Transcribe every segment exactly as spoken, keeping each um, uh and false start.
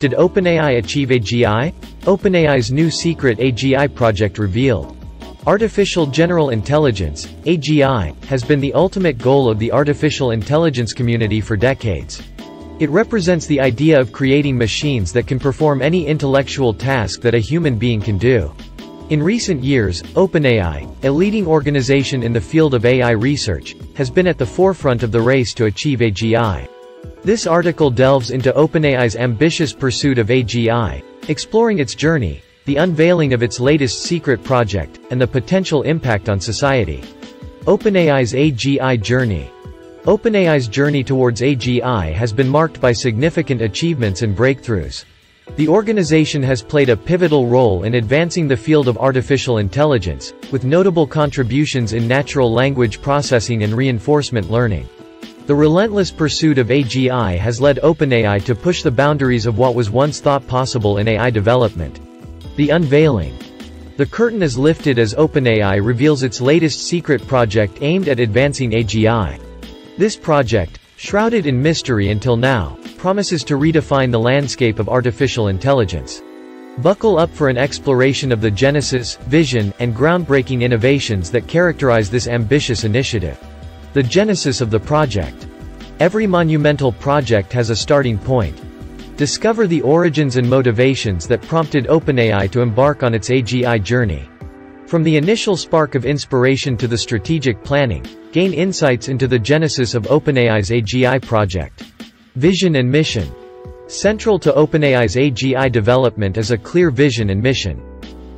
Did OpenAI achieve A G I? OpenAI's new secret A G I project revealed. Artificial General Intelligence, A G I, has been the ultimate goal of the artificial intelligence community for decades. It represents the idea of creating machines that can perform any intellectual task that a human being can do. In recent years, OpenAI, a leading organization in the field of A I research, has been at the forefront of the race to achieve A G I. This article delves into OpenAI's ambitious pursuit of A G I, exploring its journey, the unveiling of its latest secret project, and the potential impact on society. OpenAI's A G I journey. OpenAI's journey towards A G I has been marked by significant achievements and breakthroughs. The organization has played a pivotal role in advancing the field of artificial intelligence, with notable contributions in natural language processing and reinforcement learning. The relentless pursuit of A G I has led OpenAI to push the boundaries of what was once thought possible in A I development. The unveiling. The curtain is lifted as OpenAI reveals its latest secret project aimed at advancing A G I. This project, shrouded in mystery until now, promises to redefine the landscape of artificial intelligence. Buckle up for an exploration of the genesis, vision, and groundbreaking innovations that characterize this ambitious initiative. The genesis of the project. Every monumental project has a starting point. Discover the origins and motivations that prompted OpenAI to embark on its A G I journey. From the initial spark of inspiration to the strategic planning, gain insights into the genesis of OpenAI's A G I project. Vision and mission. Central to OpenAI's A G I development is a clear vision and mission.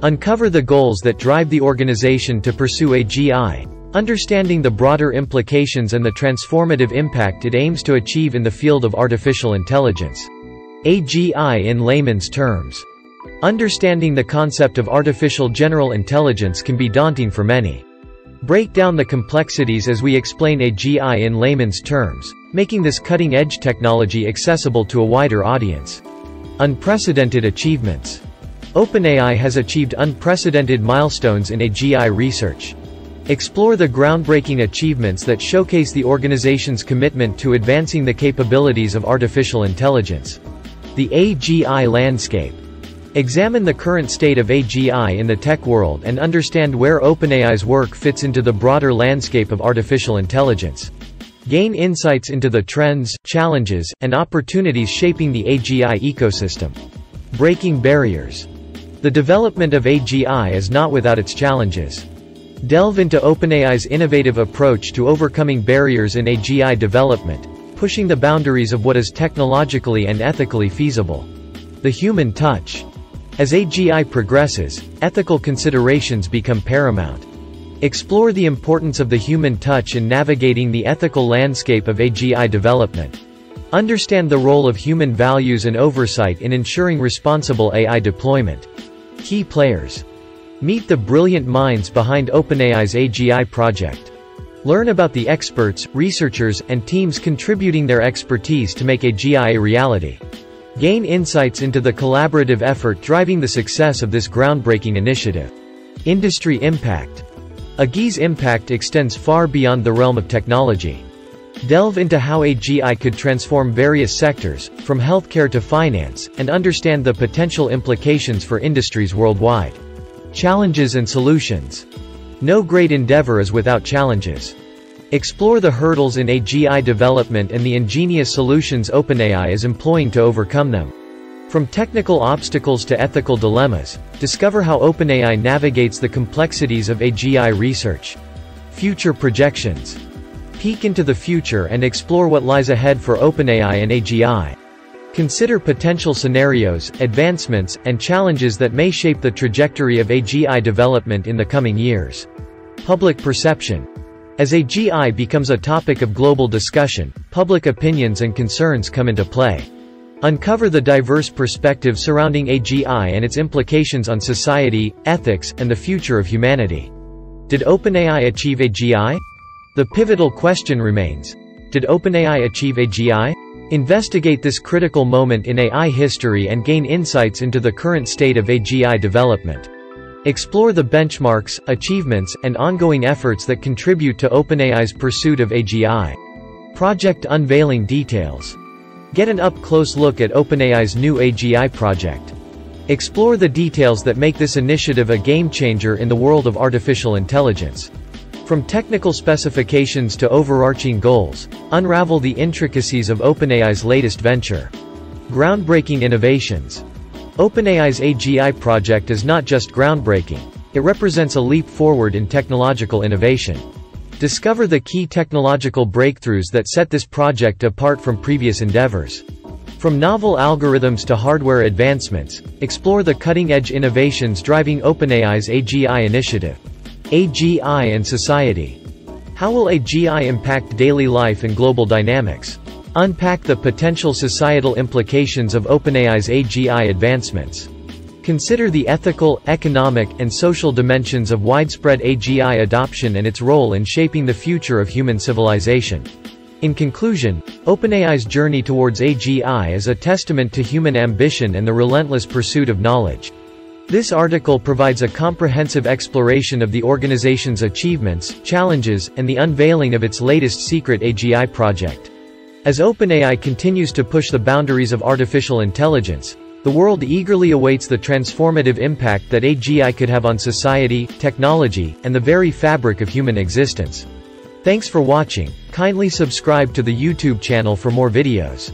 Uncover the goals that drive the organization to pursue A G I, understanding the broader implications and the transformative impact it aims to achieve in the field of artificial intelligence. A G I in layman's terms. Understanding the concept of artificial general intelligence can be daunting for many. Break down the complexities as we explain A G I in layman's terms, making this cutting-edge technology accessible to a wider audience. Unprecedented achievements. OpenAI has achieved unprecedented milestones in A G I research. Explore the groundbreaking achievements that showcase the organization's commitment to advancing the capabilities of artificial intelligence. The A G I landscape. Examine the current state of A G I in the tech world and understand where OpenAI's work fits into the broader landscape of artificial intelligence. Gain insights into the trends, challenges, and opportunities shaping the A G I ecosystem. Breaking barriers. The development of A G I is not without its challenges. Delve into OpenAI's innovative approach to overcoming barriers in A G I development, pushing the boundaries of what is technologically and ethically feasible. The human touch. As A G I progresses, ethical considerations become paramount. Explore the importance of the human touch in navigating the ethical landscape of A G I development. Understand the role of human values and oversight in ensuring responsible A I deployment. Key players. Meet the brilliant minds behind OpenAI's A G I project. Learn about the experts, researchers, and teams contributing their expertise to make A G I a reality. Gain insights into the collaborative effort driving the success of this groundbreaking initiative. Industry impact. A G I's impact extends far beyond the realm of technology. Delve into how A G I could transform various sectors, from healthcare to finance, and understand the potential implications for industries worldwide. Challenges and solutions. No great endeavor is without challenges. Explore the hurdles in A G I development and the ingenious solutions OpenAI is employing to overcome them. From technical obstacles to ethical dilemmas, discover how OpenAI navigates the complexities of A G I research. Future projections. Peek into the future and explore what lies ahead for OpenAI and A G I. Consider potential scenarios, advancements, and challenges that may shape the trajectory of A G I development in the coming years. Public perception. As A G I becomes a topic of global discussion, public opinions and concerns come into play. Uncover the diverse perspectives surrounding A G I and its implications on society, ethics, and the future of humanity. Did OpenAI achieve A G I? The pivotal question remains. Did OpenAI achieve A G I? Investigate this critical moment in A I history and gain insights into the current state of A G I development. Explore the benchmarks, achievements, and ongoing efforts that contribute to OpenAI's pursuit of A G I. Project unveiling details. Get an up-close look at OpenAI's new A G I project. Explore the details that make this initiative a game-changer in the world of artificial intelligence. From technical specifications to overarching goals, unravel the intricacies of OpenAI's latest venture. Groundbreaking innovations. OpenAI's A G I project is not just groundbreaking, it represents a leap forward in technological innovation. Discover the key technological breakthroughs that set this project apart from previous endeavors. From novel algorithms to hardware advancements, explore the cutting-edge innovations driving OpenAI's A G I initiative. A G I and society. How will A G I impact daily life and global dynamics? Unpack the potential societal implications of OpenAI's A G I advancements. Consider the ethical, economic, and social dimensions of widespread A G I adoption and its role in shaping the future of human civilization. In conclusion, OpenAI's journey towards A G I is a testament to human ambition and the relentless pursuit of knowledge. This article provides a comprehensive exploration of the organization's achievements, challenges, and the unveiling of its latest secret A G I project. As OpenAI continues to push the boundaries of artificial intelligence, the world eagerly awaits the transformative impact that A G I could have on society, technology, and the very fabric of human existence. Thanks for watching. Kindly subscribe to the YouTube channel for more videos.